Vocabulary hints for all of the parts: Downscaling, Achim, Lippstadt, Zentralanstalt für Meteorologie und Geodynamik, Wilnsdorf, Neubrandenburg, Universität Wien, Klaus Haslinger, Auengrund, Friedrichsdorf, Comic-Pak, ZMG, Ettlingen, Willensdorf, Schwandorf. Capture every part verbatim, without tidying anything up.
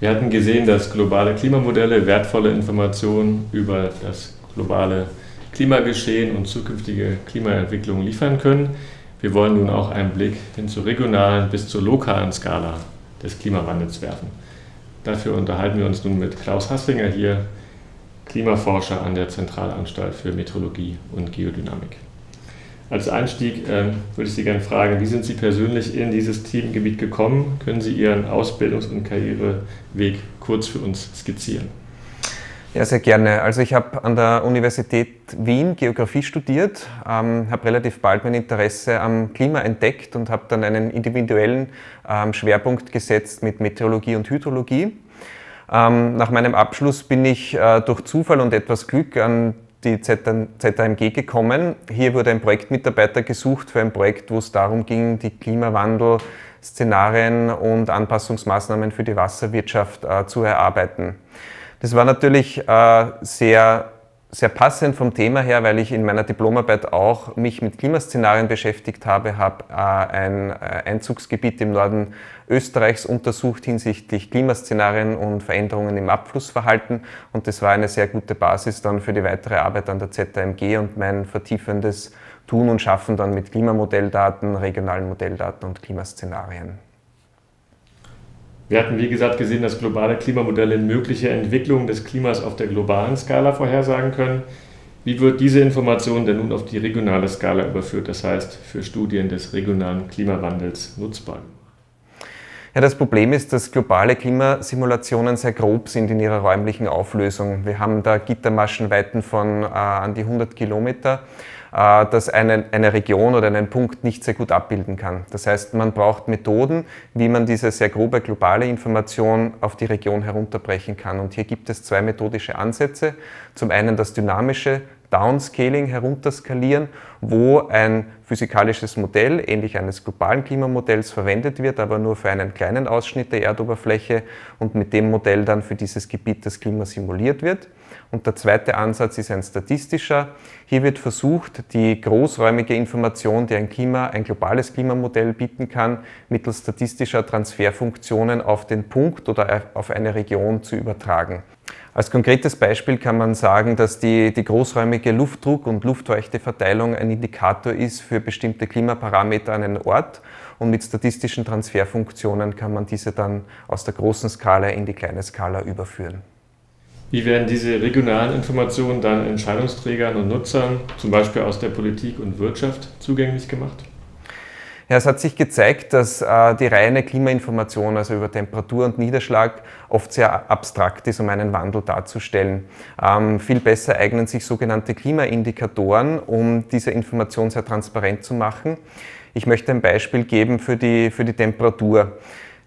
Wir hatten gesehen, dass globale Klimamodelle wertvolle Informationen über das globale Klimageschehen und zukünftige Klimaentwicklungen liefern können. Wir wollen nun auch einen Blick hin zur regionalen bis zur lokalen Skala des Klimawandels werfen. Dafür unterhalten wir uns nun mit Klaus Haslinger hier, Klimaforscher an der Zentralanstalt für Meteorologie und Geodynamik. Als Einstieg äh, würde ich Sie gerne fragen, wie sind Sie persönlich in dieses Themengebiet gekommen? Können Sie Ihren Ausbildungs- und Karriereweg kurz für uns skizzieren? Ja, sehr gerne. Also ich habe an der Universität Wien Geografie studiert, ähm, habe relativ bald mein Interesse am Klima entdeckt und habe dann einen individuellen ähm, Schwerpunkt gesetzt mit Meteorologie und Hydrologie. Ähm, nach meinem Abschluss bin ich äh, durch Zufall und etwas Glück an die Z M G gekommen. Hier wurde ein Projektmitarbeiter gesucht für ein Projekt, wo es darum ging, die Klimawandel-Szenarien und Anpassungsmaßnahmen für die Wasserwirtschaft äh, zu erarbeiten. Das war natürlich äh, sehr, sehr passend vom Thema her, weil ich in meiner Diplomarbeit auch mich mit Klimaszenarien beschäftigt habe, habe äh, ein Einzugsgebiet im Norden Österreichs untersucht hinsichtlich Klimaszenarien und Veränderungen im Abflussverhalten, und das war eine sehr gute Basis dann für die weitere Arbeit an der Z M G und mein vertiefendes Tun und Schaffen dann mit Klimamodelldaten, regionalen Modelldaten und Klimaszenarien. Wir hatten, wie gesagt, gesehen, dass globale Klimamodelle mögliche Entwicklungen des Klimas auf der globalen Skala vorhersagen können. Wie wird diese Information denn nun auf die regionale Skala überführt, das heißt für Studien des regionalen Klimawandels nutzbar? Ja, das Problem ist, dass globale Klimasimulationen sehr grob sind in ihrer räumlichen Auflösung. Wir haben da Gittermaschenweiten von äh, an die hundert Kilometer, äh, dass eine, eine Region oder einen Punkt nicht sehr gut abbilden kann. Das heißt, man braucht Methoden, wie man diese sehr grobe globale Information auf die Region herunterbrechen kann. Und hier gibt es zwei methodische Ansätze. Zum einen das dynamische Downscaling, herunterskalieren, wo ein physikalisches Modell, ähnlich eines globalen Klimamodells, verwendet wird, aber nur für einen kleinen Ausschnitt der Erdoberfläche und mit dem Modell dann für dieses Gebiet das Klima simuliert wird. Und der zweite Ansatz ist ein statistischer. Hier wird versucht, die großräumige Information, die ein Klima, ein globales Klimamodell bieten kann, mittels statistischer Transferfunktionen auf den Punkt oder auf eine Region zu übertragen. Als konkretes Beispiel kann man sagen, dass die, die großräumige Luftdruck- und Luftfeuchteverteilung ein Indikator ist für bestimmte Klimaparameter an einem Ort, und mit statistischen Transferfunktionen kann man diese dann aus der großen Skala in die kleine Skala überführen. Wie werden diese regionalen Informationen dann Entscheidungsträgern und Nutzern, zum Beispiel aus der Politik und Wirtschaft, zugänglich gemacht? Ja, es hat sich gezeigt, dass äh, die reine Klimainformation, also über Temperatur und Niederschlag, oft sehr abstrakt ist, um einen Wandel darzustellen. Ähm, viel besser eignen sich sogenannte Klimaindikatoren, um diese Information sehr transparent zu machen. Ich möchte ein Beispiel geben für die, für die Temperatur.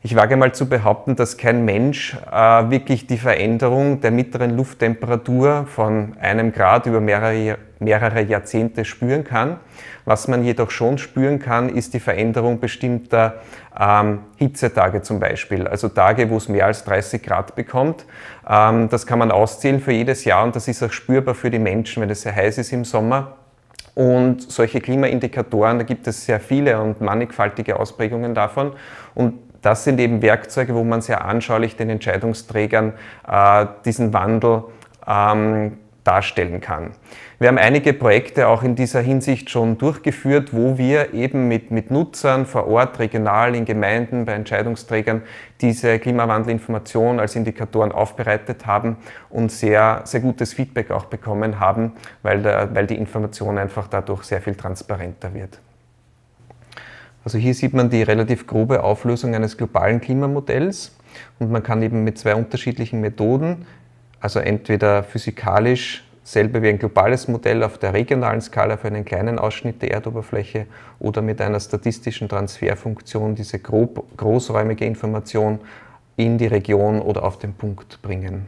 Ich wage mal zu behaupten, dass kein Mensch äh, wirklich die Veränderung der mittleren Lufttemperatur von einem Grad über mehrere, mehrere Jahrzehnte spüren kann. Was man jedoch schon spüren kann, ist die Veränderung bestimmter ähm, Hitzetage zum Beispiel, also Tage, wo es mehr als dreißig Grad bekommt. Ähm, das kann man auszählen für jedes Jahr, und das ist auch spürbar für die Menschen, wenn es sehr heiß ist im Sommer. Und solche Klimaindikatoren, da gibt es sehr viele und mannigfaltige Ausprägungen davon. Und das sind eben Werkzeuge, wo man sehr anschaulich den Entscheidungsträgern äh, diesen Wandel ähm, darstellen kann. Wir haben einige Projekte auch in dieser Hinsicht schon durchgeführt, wo wir eben mit, mit Nutzern vor Ort, regional, in Gemeinden, bei Entscheidungsträgern diese Klimawandelinformation als Indikatoren aufbereitet haben und sehr, sehr gutes Feedback auch bekommen haben, weil, der, weil die Information einfach dadurch sehr viel transparenter wird. Also hier sieht man die relativ grobe Auflösung eines globalen Klimamodells, und man kann eben mit zwei unterschiedlichen Methoden, also entweder physikalisch selber wie ein globales Modell auf der regionalen Skala für einen kleinen Ausschnitt der Erdoberfläche, oder mit einer statistischen Transferfunktion diese grob, großräumige Information in die Region oder auf den Punkt bringen.